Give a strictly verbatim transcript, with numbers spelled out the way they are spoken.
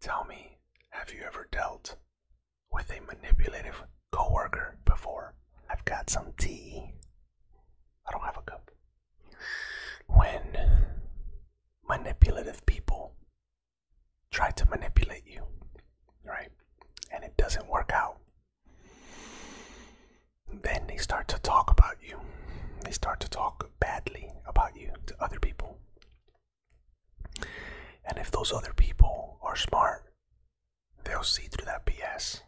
Tell me, have you ever dealt with a manipulative coworker before? I've got some tea. I don't have a cup. When manipulative people try to manipulate you, right, and it doesn't work out, then they start to talk about you. They start to talk badly about you to other people. And if those other people are smart, they'll see through that B S